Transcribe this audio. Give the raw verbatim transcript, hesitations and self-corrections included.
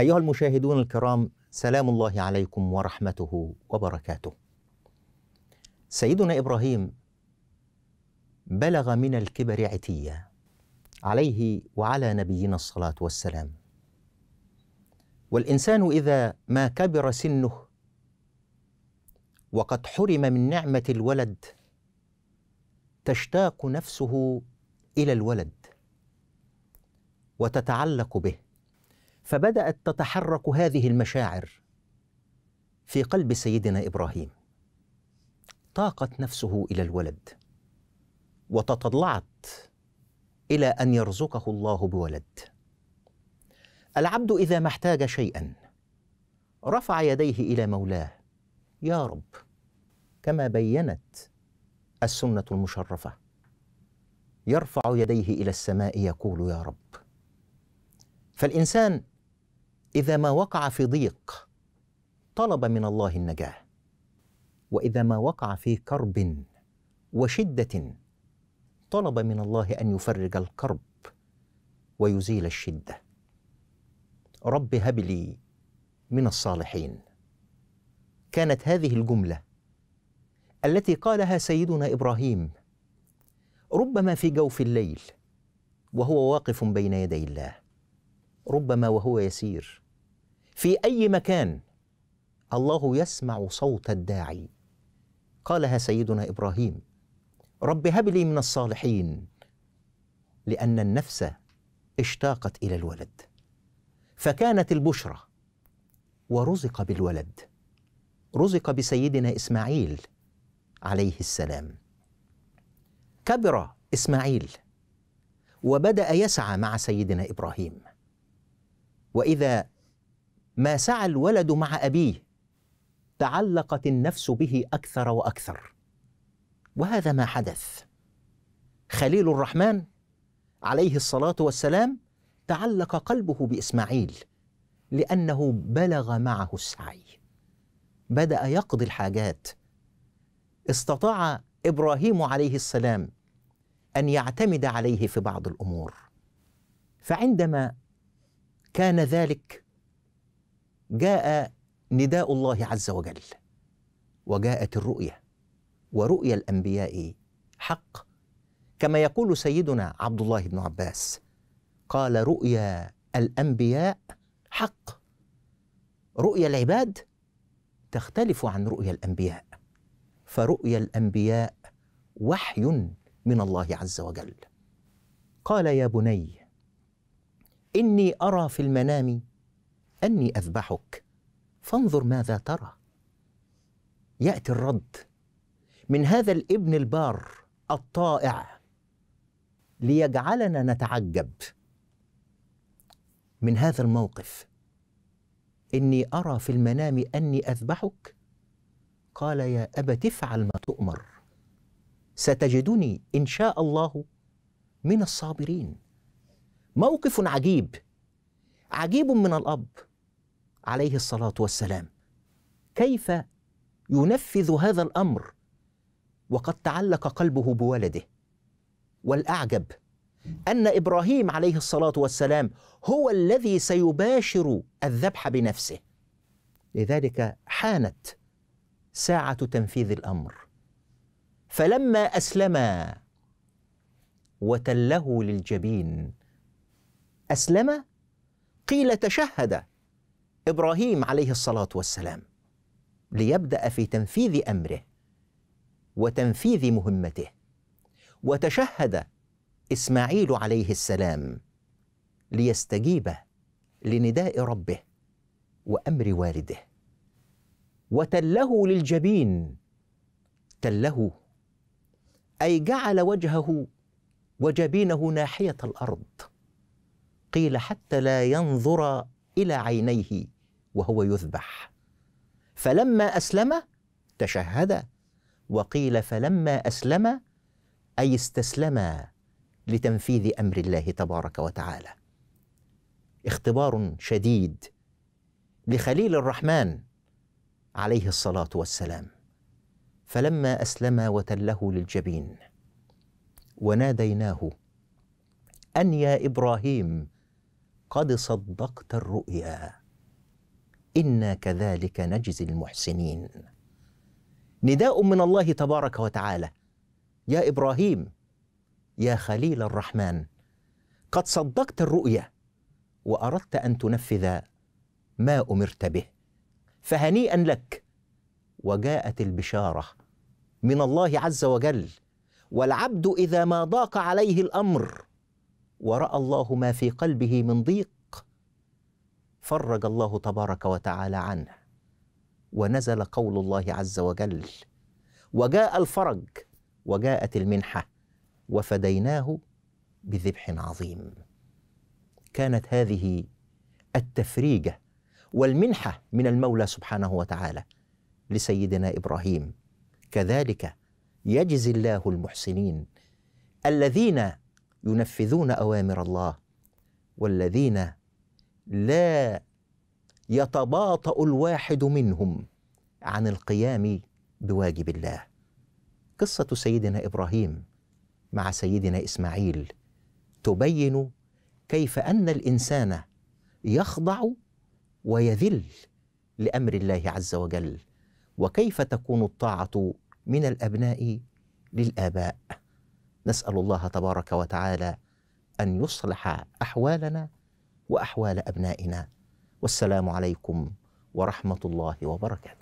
أيها المشاهدون الكرام، سلام الله عليكم ورحمته وبركاته. سيدنا إبراهيم بلغ من الكبر عتية، عليه وعلى نبينا الصلاة والسلام. والإنسان إذا ما كبر سنه وقد حرم من نعمة الولد تشتاق نفسه إلى الولد وتتعلق به، فبدأت تتحرك هذه المشاعر في قلب سيدنا إبراهيم. طاقت نفسه إلى الولد وتطلعت إلى أن يرزقه الله بولد. العبد إذا ما احتاج شيئا رفع يديه إلى مولاه: يا رب، كما بيّنت السنة المشرفة. يرفع يديه إلى السماء يقول: يا رب. فالإنسان إذا ما وقع في ضيق طلب من الله النجاة، وإذا ما وقع في كرب وشدة طلب من الله أن يفرج الكرب ويزيل الشدة. رب هب لي من الصالحين. كانت هذه الجملة التي قالها سيدنا إبراهيم ربما في جوف الليل وهو واقف بين يدي الله، ربما وهو يسير في أي مكان الله يسمع صوت الداعي. قالها سيدنا إبراهيم: رب هب لي من الصالحين، لأن النفس اشتاقت إلى الولد، فكانت البشرى ورزق بالولد، رزق بسيدنا إسماعيل عليه السلام. كبر إسماعيل وبدأ يسعى مع سيدنا إبراهيم، وإذا ما سعى الولد مع أبيه تعلقت النفس به أكثر وأكثر، وهذا ما حدث. خليل الرحمن عليه الصلاة والسلام تعلق قلبه بإسماعيل لأنه بلغ معه السعي، بدأ يقضي الحاجات. استطاع إبراهيم عليه السلام أن يعتمد عليه في بعض الأمور، فعندما كان ذلك جاء نداء الله عز وجل، وجاءت الرؤية، ورؤيا الأنبياء حق، كما يقول سيدنا عبد الله بن عباس، قال: رؤيا الأنبياء حق. رؤيا العباد تختلف عن رؤيا الأنبياء، فرؤيا الأنبياء وحي من الله عز وجل. قال: يا بني إني أرى في المنام أني أذبحك فانظر ماذا ترى. يأتي الرد من هذا الابن البار الطائع ليجعلنا نتعجب من هذا الموقف. إني أرى في المنام أني أذبحك. قال: يا أبت افعل ما تؤمر، ستجدني إن شاء الله من الصابرين. موقف عجيب، عجيب من الأب عليه الصلاة والسلام، كيف ينفذ هذا الأمر وقد تعلق قلبه بولده. والأعجب أن إبراهيم عليه الصلاة والسلام هو الذي سيباشر الذبح بنفسه، لذلك حانت ساعة تنفيذ الأمر. فلما أسلما وتله للجبين، أسلم قيل تشهد إبراهيم عليه الصلاة والسلام ليبدأ في تنفيذ أمره وتنفيذ مهمته. وتشهد إسماعيل عليه السلام ليستجيب لنداء ربه وأمر والده. وتله للجبين، تله أي جعل وجهه وجبينه ناحية الأرض، قيل حتى لا ينظر إلى عينيه وهو يذبح. فلما أسلم تشهد، وقيل فلما أسلم أي استسلم لتنفيذ أمر الله تبارك وتعالى. اختبار شديد لخليل الرحمن عليه الصلاة والسلام. فلما أسلم وتله للجبين وناديناه أن يا إبراهيم قد صدقت الرؤيا إنا كذلك نجزي المحسنين. نداء من الله تبارك وتعالى: يا إبراهيم يا خليل الرحمن، قد صدقت الرؤيا وأردت أن تنفذ ما أمرت به، فهنيئا لك. وجاءت البشارة من الله عز وجل: والعبد إذا ما ضاق عليه الأمر ورأى الله ما في قلبه من ضيق فرج الله تبارك وتعالى عنه، ونزل قول الله عز وجل، وجاء الفرج وجاءت المنحة وفديناه بذبح عظيم. كانت هذه التفريجة والمنحة من المولى سبحانه وتعالى لسيدنا إبراهيم. كذلك يجزي الله المحسنين الذين ينفذون أوامر الله والذين لا يتباطأ الواحد منهم عن القيام بواجب الله. قصة سيدنا إبراهيم مع سيدنا إسماعيل تبين كيف أن الإنسان يخضع ويذل لأمر الله عز وجل، وكيف تكون الطاعة من الأبناء للآباء. نسأل الله تبارك وتعالى أن يصلح أحوالنا وأحوال أبنائنا. والسلام عليكم ورحمة الله وبركاته.